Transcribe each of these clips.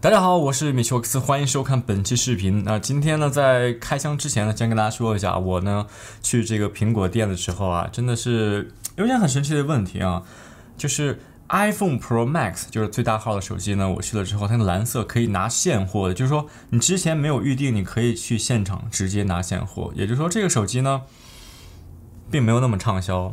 大家好，我是米修克斯，欢迎收看本期视频。那今天呢，在开箱之前呢，先跟大家说一下，我呢去这个苹果店的时候啊，真的是有一件很神奇的问题啊，就是 iPhone Pro Max 就是最大号的手机呢，我去了之后，它的蓝色可以拿现货的，就是说你之前没有预定，你可以去现场直接拿现货，也就是说这个手机呢，并没有那么畅销。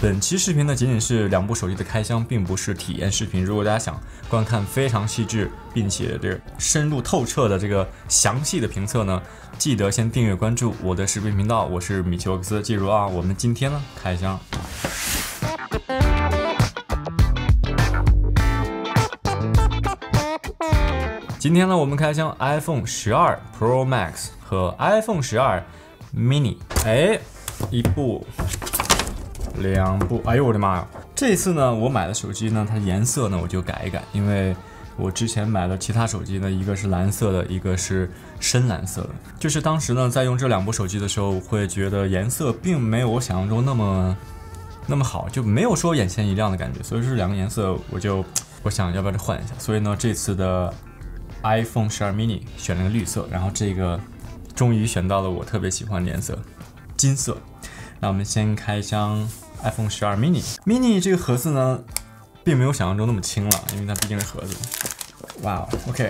本期视频呢，仅仅是两部手机的开箱，并不是体验视频。如果大家想观看非常细致，并且这个深入透彻的这个详细的评测呢，记得先订阅关注我的视频频道。我是米奇沃克斯，记住啊，我们今天呢开箱。 今天呢，我们开箱 iPhone 12 Pro Max 和 iPhone 12 mini。哎，一部，两部，哎呦我的妈呀！这次呢，我买的手机呢，它颜色呢我就改一改，因为我之前买的其他手机呢，一个是蓝色的，一个是深蓝色的。就是当时呢，在用这两部手机的时候，我会觉得颜色并没有我想象中那么好，就没有说眼前一亮的感觉。所以说两个颜色，我想要不要再换一下？所以呢，这次的 iPhone 12 mini 选了个绿色，然后这个终于选到了我特别喜欢的颜色，金色。那我们先开箱 iPhone 12 mini。mini 这个盒子呢，并没有想象中那么轻了，因为它毕竟是盒子。哇、wow, ，OK。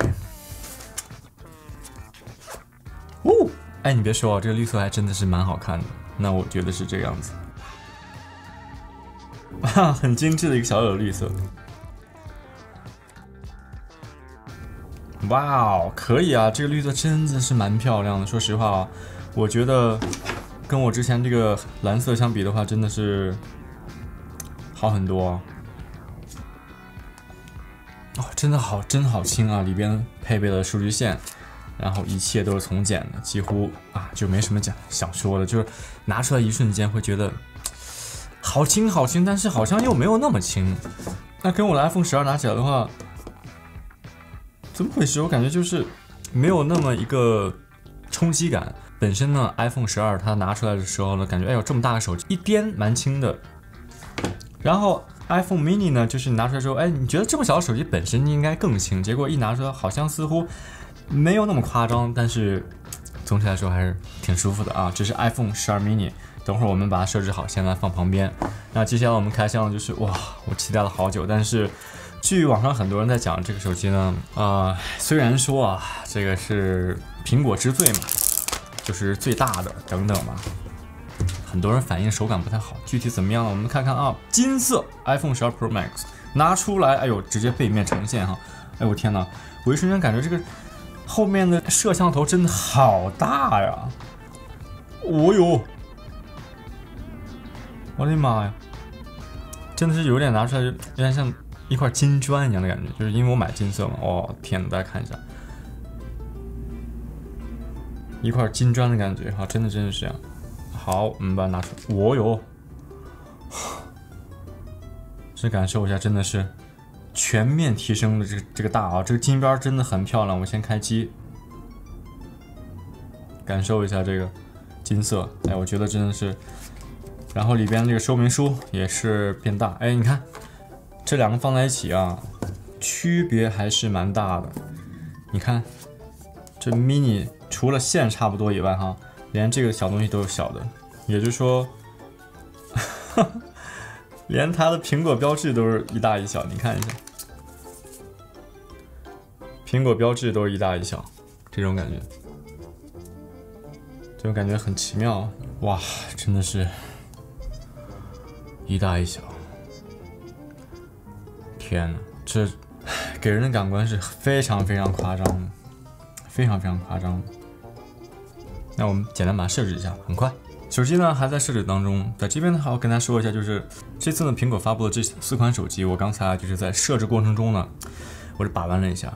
哦，哎，你别说啊，这个绿色还真的是蛮好看的。那我觉得是这个样子。哇，很精致的一个小小的绿色。 哇哦，可以啊！这个绿色真的是蛮漂亮的。说实话啊，我觉得跟我之前这个蓝色相比的话，真的是好很多啊。哦，真好轻啊！里边配备了数据线，然后一切都是从简的，几乎啊就没什么想说的，就是拿出来一瞬间会觉得好轻，但是好像又没有那么轻。那跟我的 iPhone 12拿起来的话。 怎么回事？我感觉就是没有那么一个冲击感。本身呢 ，iPhone 12它拿出来的时候呢，感觉哎呦这么大个手机，一掂蛮轻的。然后 iPhone mini 呢，就是你拿出来之后，哎，你觉得这么小的手机本身应该更轻，结果一拿出来好像似乎没有那么夸张，但是总体来说还是挺舒服的啊。这是 iPhone 12 mini， 等会儿我们把它设置好，先来放旁边。那接下来我们开箱的就是哇，我期待了好久，但是。 据网上很多人在讲这个手机呢，虽然说啊，这个是苹果之最嘛，就是最大的等等嘛，很多人反映手感不太好，具体怎么样呢？我们看看啊，金色 iPhone 12 Pro Max 拿出来，哎呦，直接背面呈现哈，哎我天哪，我一瞬间感觉这个后面的摄像头真的好大呀，哦呦，我的妈呀，真的是有点拿出来有点像。 一块金砖一样的感觉，就是因为我买金色嘛。哦，天哪，大家看一下，一块金砖的感觉，哈，真的是这样。好，我们把它拿出来。哦哟，这感受一下，真的是全面提升的这个大啊，这个金边真的很漂亮。我先开机，感受一下这个金色。哎，我觉得真的是，然后里边这个说明书也是变大。哎，你看。 这两个放在一起啊，区别还是蛮大的。你看，这 mini 除了线差不多以外，哈，连这个小东西都是小的，也就是说，呵呵连它的苹果标志都是一大一小。你看一下，苹果标志都是一大一小，这种感觉很奇妙。哇，真的是一大一小。 天呐，这给人的感官是非常夸张的，非常夸张的。那我们简单把它设置一下，很快。手机呢还在设置当中，在这边呢还要跟大家说一下，就是这次呢苹果发布的这4款手机，我刚才就是在设置过程中呢，我是把玩了一下。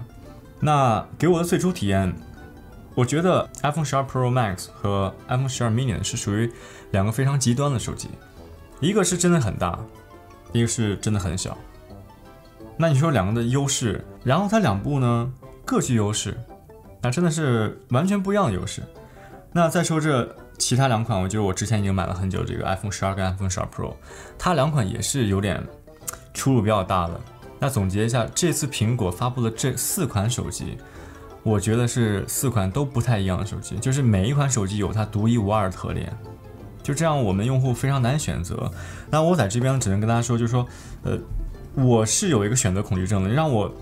那给我的最初体验，我觉得 iPhone 12 Pro Max 和 iPhone 12 mini 是属于两个非常极端的手机，一个是真的很大，一个是真的很小。 那你说两个的优势，然后它两部呢各具优势，那真的是完全不一样的优势。那再说这其他两款我觉得我之前已经买了很久，这个 iPhone 12跟 iPhone 12 Pro， 它两款也是有点出入比较大的。那总结一下，这次苹果发布了这四款手机，我觉得是四款都不太一样的手机，就是每一款手机有它独一无二的特点。 就这样，我们用户非常难选择。那我在这边只能跟大家说，就是说，我是有一个选择恐惧症的。让我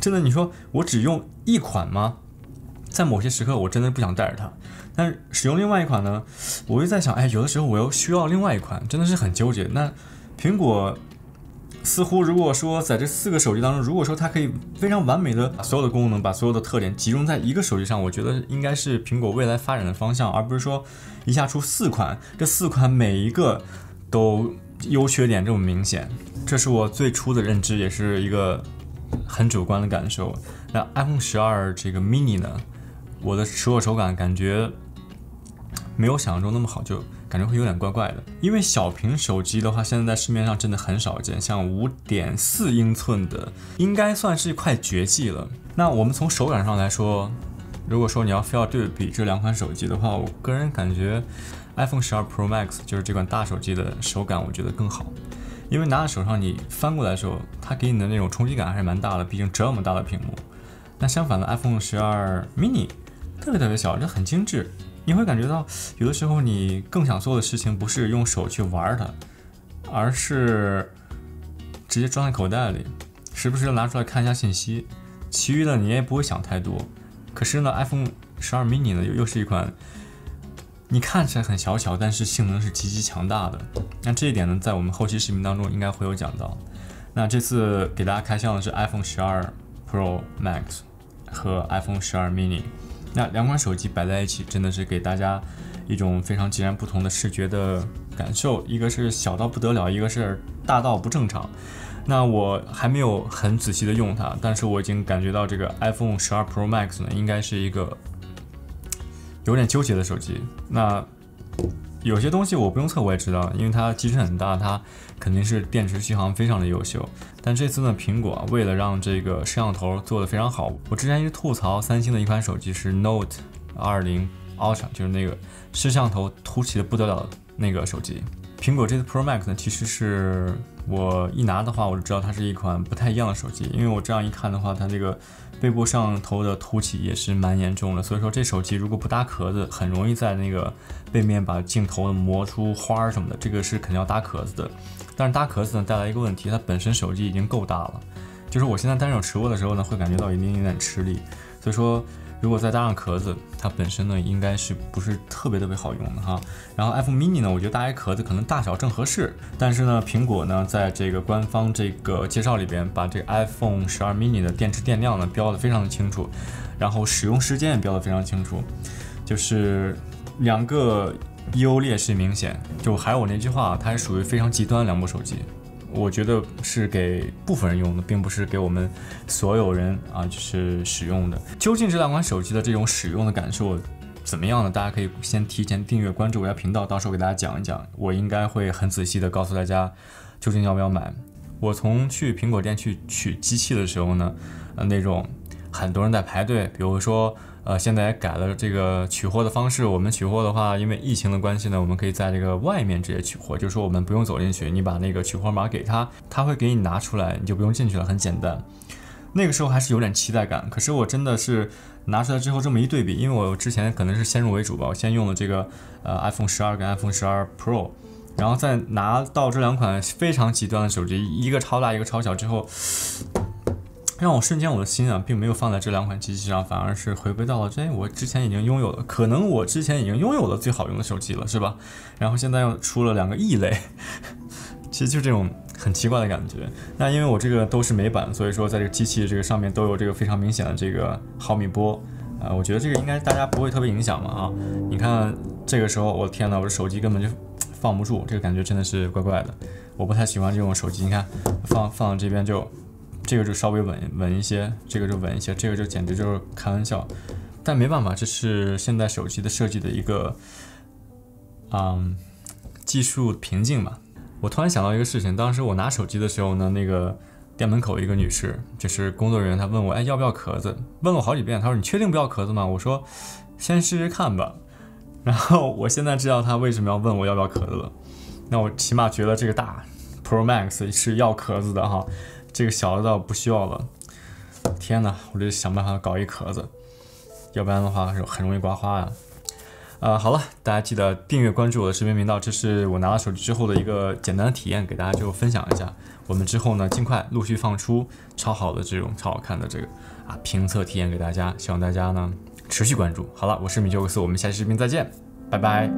真的，你说我只用一款吗？在某些时刻，我真的不想带着它。但是使用另外一款呢，我就在想，哎，有的时候我又需要另外一款，真的是很纠结。那苹果似乎如果说在这四个手机当中，如果说它可以非常完美的把所有的功能、把所有的特点集中在一个手机上，我觉得应该是苹果未来发展的方向，而不是说。 一下出四款，这四款每一个都优缺点这么明显，这是我最初的认知，也是一个很主观的感受。那 iPhone 12这个 mini 呢，我的持有手感感觉没有想象中那么好，就感觉会有点怪怪的。因为小屏手机的话，现在在市面上真的很少见，像 5.4 英寸的应该算是快绝迹了。那我们从手感上来说。 如果说你要非要对比这两款手机的话，我个人感觉 iPhone 12 Pro Max 就是这款大手机的手感，我觉得更好，因为拿在手上你翻过来的时候，它给你的那种冲击感还是蛮大的，毕竟这么大的屏幕。那相反的 iPhone 12 mini 特别小，这很精致，你会感觉到有的时候你更想做的事情不是用手去玩它，而是直接装在口袋里，时不时的拿出来看一下信息，其余的你也不会想太多。 可是呢 ，iPhone 12 mini 呢又是一款，你看起来很小巧，但是性能是极其强大的。那这一点呢，在我们后期视频当中应该会有讲到。那这次给大家开箱的是 iPhone 12 Pro Max 和 iPhone 12 mini， 那两款手机摆在一起，真的是给大家一种非常截然不同的视觉的感受。一个是小到不得了，一个是大到不正常。 那我还没有很仔细的用它，但是我已经感觉到这个 iPhone 12 Pro Max 呢，应该是一个有点纠结的手机。那有些东西我不用测我也知道，因为它机身很大，它肯定是电池续航非常的优秀。但这次呢，苹果为了让这个摄像头做得非常好，我之前一直吐槽三星的一款手机是 Note 20 Ultra， 就是那个摄像头凸起的不得了的那个手机。 苹果这次 Pro Max 呢，其实是我一拿的话，我就知道它是一款不太一样的手机，因为我这样一看的话，它这个背部摄像头的凸起也是蛮严重的，所以说这手机如果不搭壳子，很容易在那个背面把镜头磨出花什么的，这个是肯定要搭壳子的。但是搭壳子呢带来一个问题，它本身手机已经够大了，就是我现在单手持握的时候呢，会感觉到有点吃力，所以说。 如果再搭上壳子，它本身呢应该是不是特别好用的哈。然后 iPhone mini 呢，我觉得搭一壳子可能大小正合适。但是呢，苹果呢在这个官方这个介绍里边，把这个 iPhone 12 mini 的电池电量呢标得非常的清楚，然后使用时间也标得非常清楚，就是两个优劣势明显。就还有我那句话，它是属于非常极端的两部手机。 我觉得是给部分人用的，并不是给我们所有人啊，就是使用的。究竟这两款手机的这种使用的感受怎么样呢？大家可以先提前订阅关注我的频道，到时候给大家讲一讲。我应该会很仔细的告诉大家究竟要不要买。我从去苹果店去取机器的时候呢，那种很多人在排队，比如说。 现在也改了这个取货的方式。我们取货的话，因为疫情的关系呢，我们可以在这个外面直接取货，就是说我们不用走进去，你把那个取货码给他，他会给你拿出来，你就不用进去了，很简单。那个时候还是有点期待感，可是我真的是拿出来之后这么一对比，因为我之前可能是先入为主吧，我先用了这个iPhone 12跟 iPhone 12 Pro， 然后再拿到这两款非常极端的手机，一个超大一个超小之后。 让我瞬间我的心啊，并没有放在这两款机器上，反而是回归到了，哎，我之前已经拥有了，可能我之前已经拥有了最好用的手机了，是吧？然后现在又出了两个异类，其实就这种很奇怪的感觉。那因为我这个都是美版，所以说在这个机器这个上面都有这个非常明显的这个毫米波，我觉得这个应该大家不会特别影响嘛啊。你看这个时候，我的天呐，我的手机根本就放不住，这个感觉真的是怪怪的，我不太喜欢这种手机。你看放这边就。 这个就稍微稳一些，这个就稳一些，这个就简直就是开玩笑，但没办法，这是现在手机的设计的一个，技术瓶颈吧。我突然想到一个事情，当时我拿手机的时候呢，那个店门口一个女士，就是工作人员，她问我，哎，要不要壳子？问了我好几遍，她说你确定不要壳子吗？我说先试试看吧。然后我现在知道他为什么要问我要不要壳子了。那我起码觉得这个大 Pro Max 是要壳子的哈，这个小的倒不需要了。天哪，我得想办法搞一壳子，要不然的话很容易刮花呀。 好了，大家记得订阅关注我的视频频道，这是我拿到手机之后的一个简单的体验，给大家就分享一下。我们之后呢，尽快陆续放出超好的这种超好看的这个评测体验给大家，希望大家呢持续关注。好了，我是米994，我们下期视频再见，拜拜。